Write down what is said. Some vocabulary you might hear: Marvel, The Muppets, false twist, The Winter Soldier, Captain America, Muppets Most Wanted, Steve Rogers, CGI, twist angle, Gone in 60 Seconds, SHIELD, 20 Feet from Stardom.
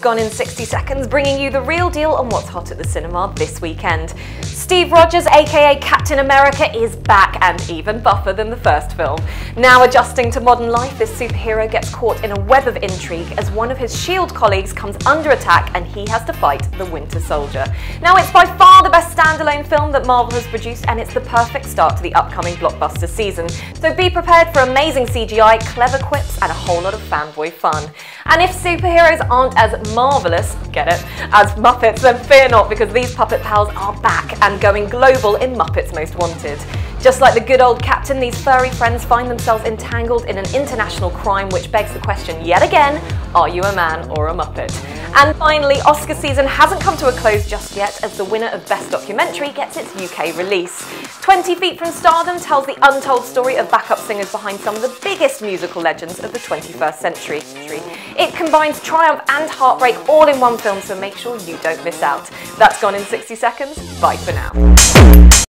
Gone in 60 Seconds, bringing you the real deal on what's hot at the cinema this weekend. Steve Rogers, aka Captain America, is back and even buffer than the first film. Now adjusting to modern life, this superhero gets caught in a web of intrigue as one of his SHIELD colleagues comes under attack and he has to fight the Winter Soldier. Now it's by far the best standalone film that Marvel has produced, and it's the perfect start to the upcoming blockbuster season. So be prepared for amazing CGI, clever quips and a whole lot of fanboy fun. And if superheroes aren't as marvellous, get it, as Muppets, then fear not, because these puppet pals are back and going global in Muppets Most Wanted. Just like the good old Captain, these furry friends find themselves entangled in an international crime, which begs the question yet again, are you a man or a Muppet? And finally, Oscar season hasn't come to a close just yet, as the winner of Best Documentary gets its UK release. 20 Feet from Stardom tells the untold story of backup singers behind some of the biggest musical legends of the 21st century. It combines triumph and heartbreak all in one film, so make sure you don't miss out. That's Gone in 60 Seconds. Bye for now.